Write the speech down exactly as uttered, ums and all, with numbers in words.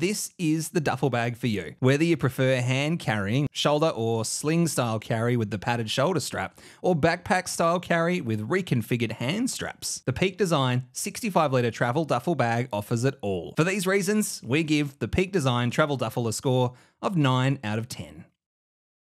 this is the duffel bag for you. Whether you prefer hand carrying, shoulder or sling style carry with the padded shoulder strap, or backpack style carry with reconfigured hand straps, the Peak Design sixty-five litre travel duffel bag offers it all. For these reasons, we give the Peak Design travel duffel a score of nine out of ten.